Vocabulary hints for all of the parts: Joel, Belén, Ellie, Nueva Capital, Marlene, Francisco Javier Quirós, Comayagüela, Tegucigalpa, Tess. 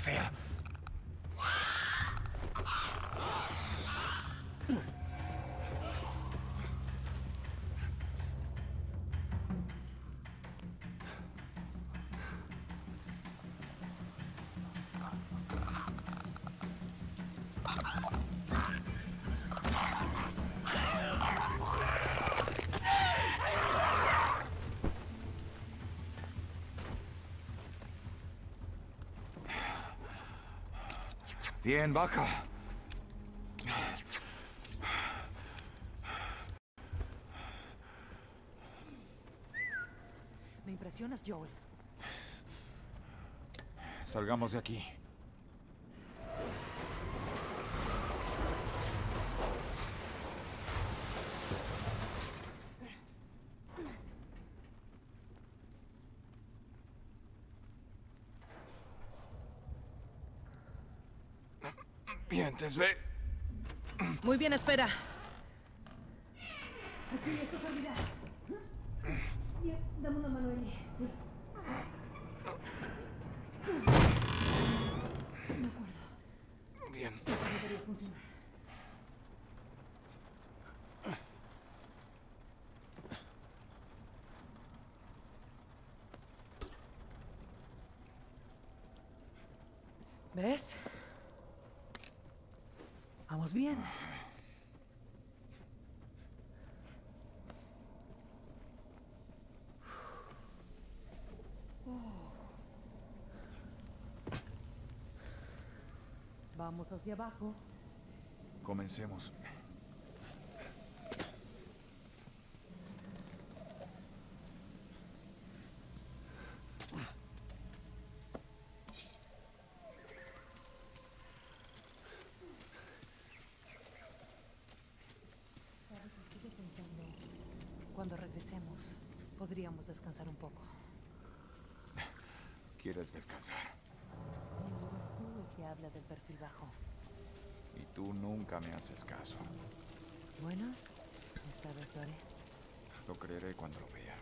sea. Bien, vaca. Me impresionas, Joel. Salgamos de aquí. Bien, Tess, ve. Muy bien, espera. Sí, esto es olvidar. Bien, dame una mano, Ellie. Sí. De acuerdo. Bien. ¿Ves? Vamos bien. Vamos hacia abajo. Comencemos. Cuando regresemos, podríamos descansar un poco. ¿Quieres descansar? No, es que habla del perfil bajo. Y tú nunca me haces caso. Bueno, esta vez lo haré. Lo creeré cuando lo vea.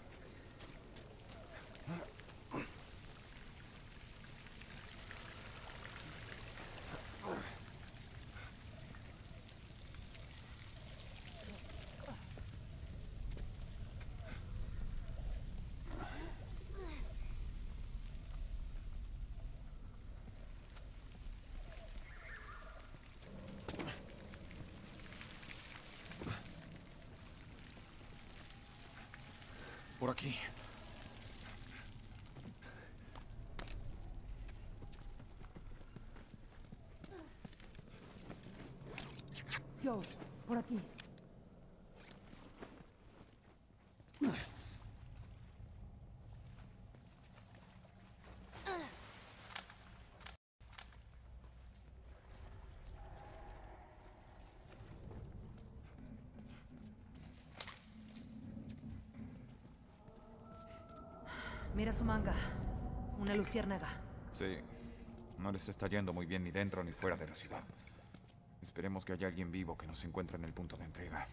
Por aquí. Yo, por aquí. Mira su manga. Una luciérnaga. Sí. No les está yendo muy bien ni dentro ni fuera de la ciudad. Esperemos que haya alguien vivo que nos encuentre en el punto de entrega.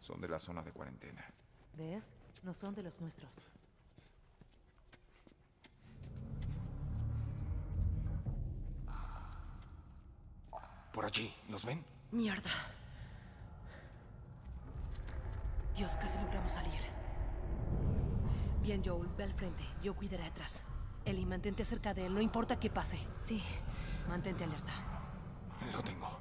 Son de la zona de cuarentena. ¿Ves? No son de los nuestros. Por allí, ¿los ven? Mierda. Dios, casi logramos salir. Bien, Joel, ve al frente. Yo cuidaré atrás. Ellie, mantente cerca de él, no importa qué pase. Sí, mantente alerta. Lo tengo.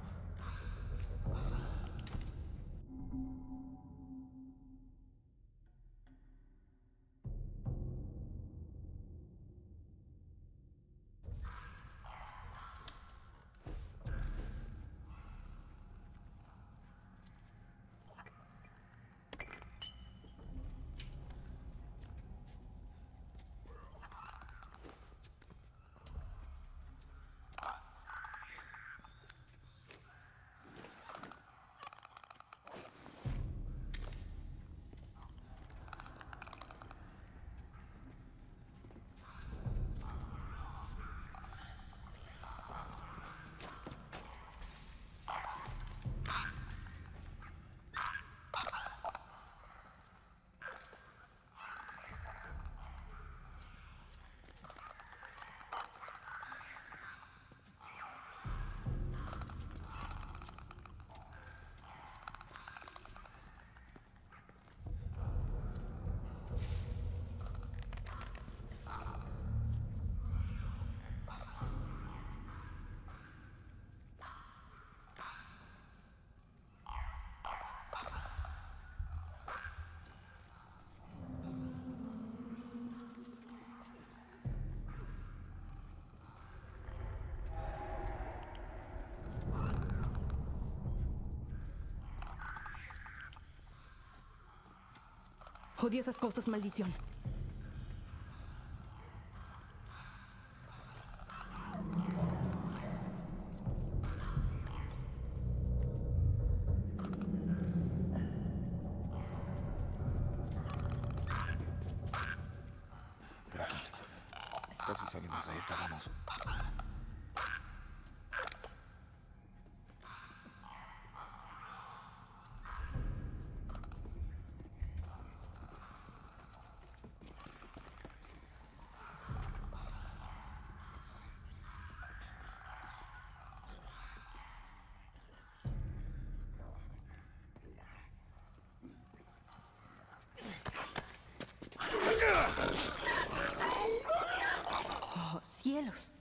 Odio esas cosas, maldición. Casi salimos de esta, vamos. Cielos.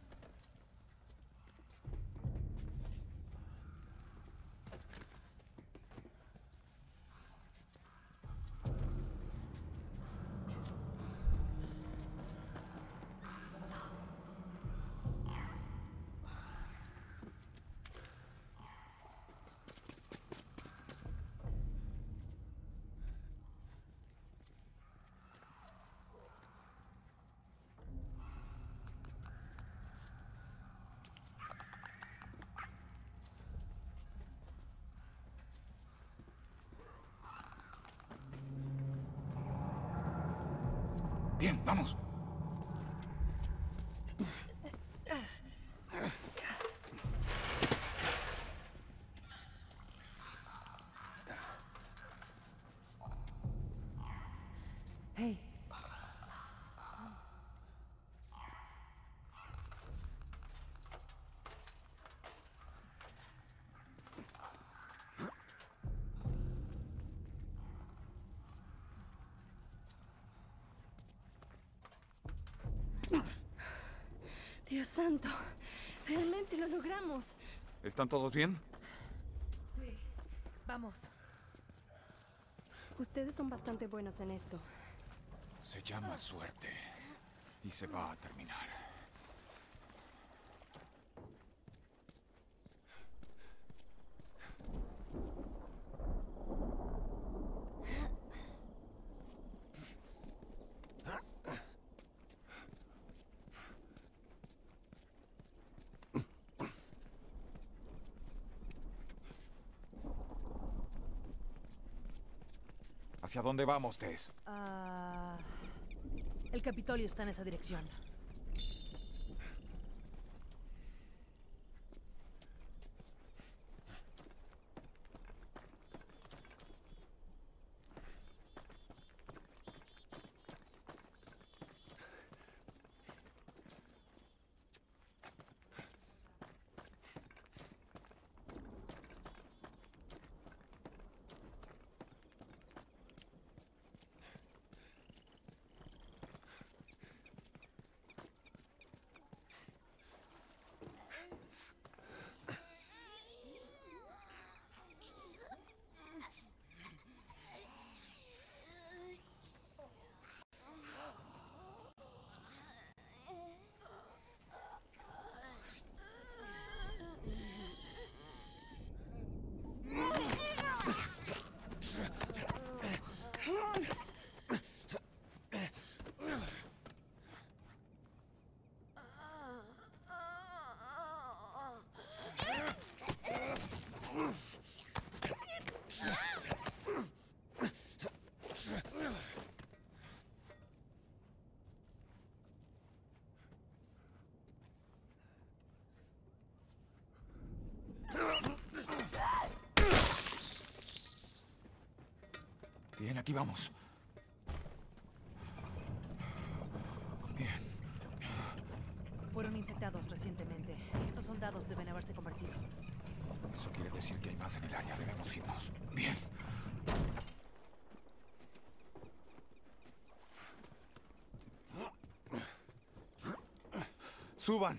Bien, vamos. Hey. Dios santo, realmente lo logramos. ¿Están todos bien? Sí, vamos. Ustedes son bastante buenos en esto. Se llama suerte y se va a terminar. ¿Hacia dónde vamos, Tess? El Capitolio está en esa dirección. Bien, aquí vamos. Bien. Fueron infectados recientemente. Esos soldados deben haberse convertido. Eso quiere decir que hay más en el área. Debemos irnos. Bien. ¡Suban!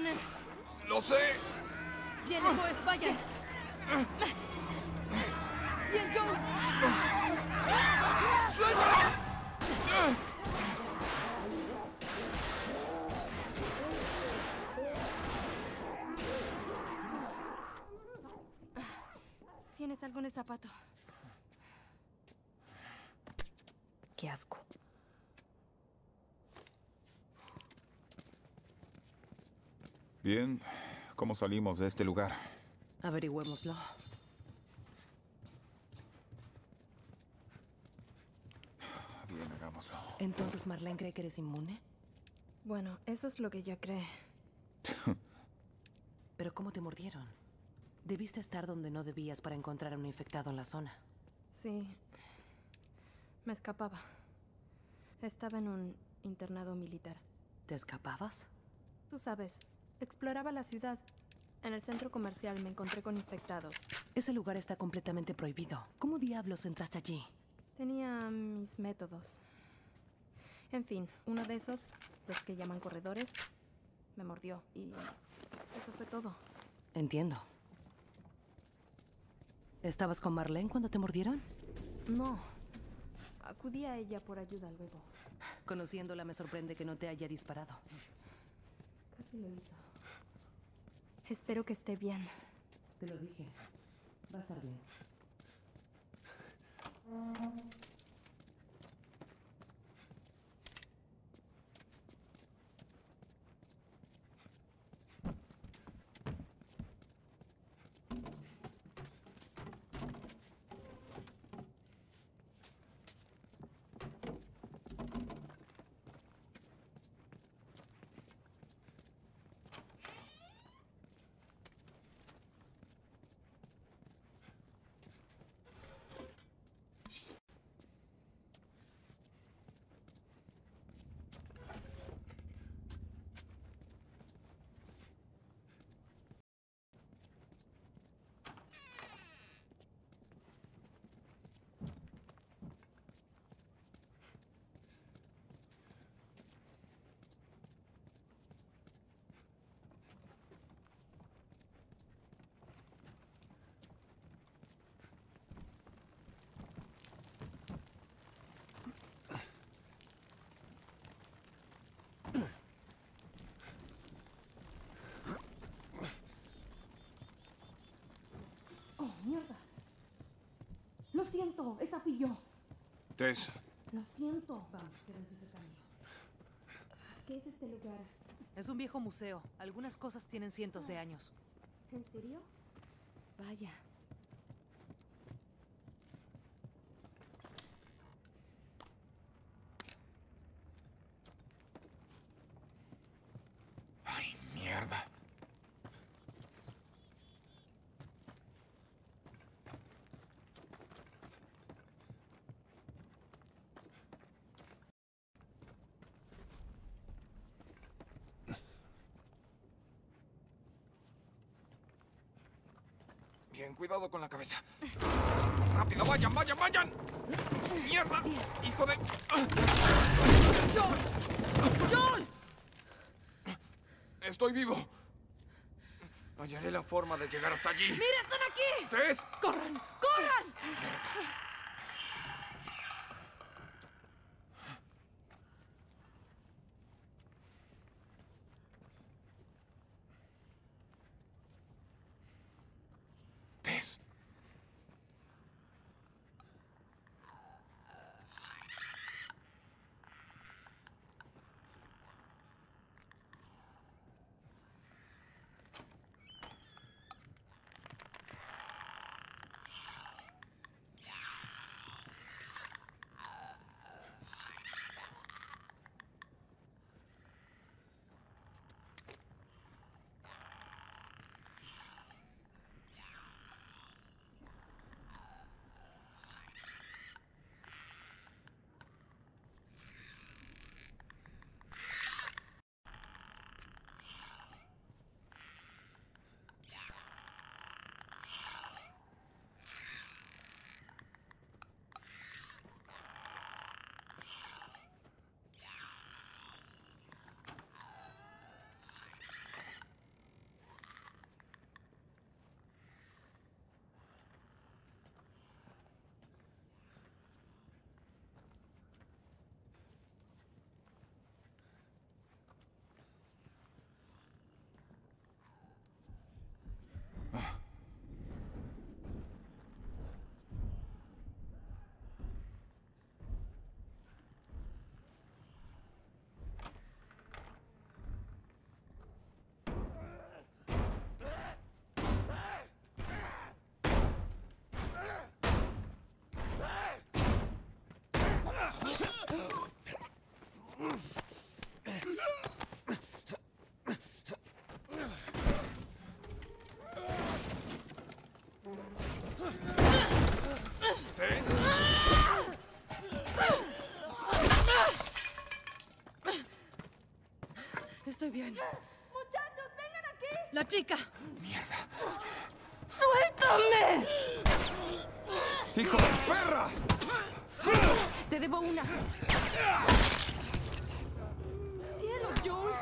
vienen. ¡Lo sé! Bien, eso es, vayan. Bien, Joel. ¡Suéltala! ¿Tienes algo en el zapato? Qué asco. Bien, ¿cómo salimos de este lugar? Averigüémoslo. Bien, hagámoslo. ¿Entonces Marlene cree que eres inmune? Bueno, eso es lo que ella cree. ¿Pero cómo te mordieron? Debiste estar donde no debías para encontrar a un infectado en la zona. Sí. Me escapaba. Estaba en un internado militar. ¿Te escapabas? Tú sabes, exploraba la ciudad. En el centro comercial me encontré con infectados. Ese lugar está completamente prohibido. ¿Cómo diablos entraste allí? Tenía mis métodos. En fin, uno de esos, los que llaman corredores, me mordió y eso fue todo. Entiendo. ¿Estabas con Marlene cuando te mordieron? No. Acudí a ella por ayuda luego. Conociéndola me sorprende que no te haya disparado. Casi lo hizo. Espero que esté bien. Te lo dije. Va a estar bien. Mierda. Lo siento, esa fui yo. Tess. Lo siento. Vamos, quédense ese camino. ¿Qué es este lugar? Es un viejo museo. Algunas cosas tienen cientos de años. ¿En serio? Vaya. Ay, mierda. Bien, cuidado con la cabeza. ¡Rápido, vayan, vayan, vayan! ¡Mierda! ¡Hijo de...! ¡Joel! ¡Joel! ¡Estoy vivo! Hallaré la forma de llegar hasta allí. ¡Mira, están aquí! ¡Tess! ¡Corran! ¡Corran! ¡Mierda! esta chica. ¡Mierda! ¡Suéltame! ¡Hijo de perra! Te debo una. ¡Cielo, Joel!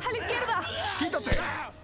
¡A la izquierda! ¡Quítate!